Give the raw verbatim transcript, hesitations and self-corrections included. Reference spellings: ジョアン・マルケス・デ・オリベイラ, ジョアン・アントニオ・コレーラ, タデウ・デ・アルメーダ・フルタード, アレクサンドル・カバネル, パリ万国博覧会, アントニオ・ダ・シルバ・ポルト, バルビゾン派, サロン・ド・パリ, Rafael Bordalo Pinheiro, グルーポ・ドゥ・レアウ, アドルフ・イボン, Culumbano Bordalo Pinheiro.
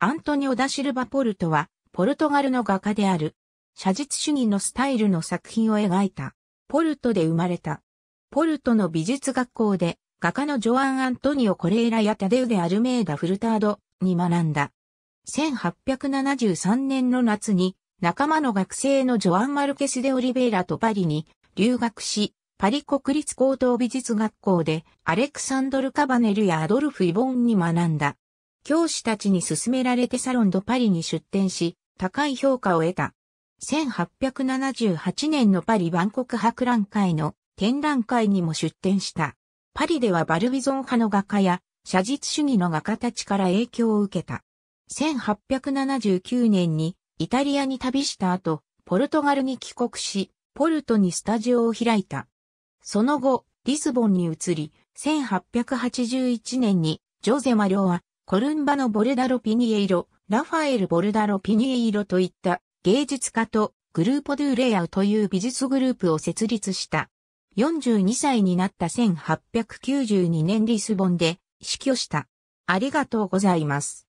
アントニオ・ダ・シルバ・ポルトは、ポルトガルの画家である。写実主義のスタイルの作品を描いた。ポルトで生まれた。ポルトの美術学校で、画家のジョアン・アントニオ・コレーラやタデウ・デ・アルメーダ・フルタードに学んだ。せんはっぴゃくななじゅうさんねんの夏に、仲間の学生のジョアン・マルケス・デ・オリベイラとパリに留学し、パリ国立高等美術学校でアレクサンドル・カバネルやアドルフ・イボンに学んだ。教師たちに勧められてサロン・ド・パリに出展し、高い評価を得た。せんはっぴゃくななじゅうはちねんのパリ万国博覧会の展覧会にも出展した。パリではバルビゾン派の画家や写実主義の画家たちから影響を受けた。せんはっぴゃくななじゅうきゅうねんにイタリアに旅した後、ポルトガルに帰国し、ポルトにスタジオを開いた。その後、リスボンに移り、せんはっぴゃくはちじゅういちねんにジョゼ・マリョはコルンバのボルダロ・ピニエイロ、ラファエル・ボルダロ・ピニエイロといった芸術家とグルーポ・ドゥ・レアウという美術グループを設立した。よんじゅうにさいになったせんはっぴゃくきゅうじゅうにねんリスボンで死去した。ありがとうございます。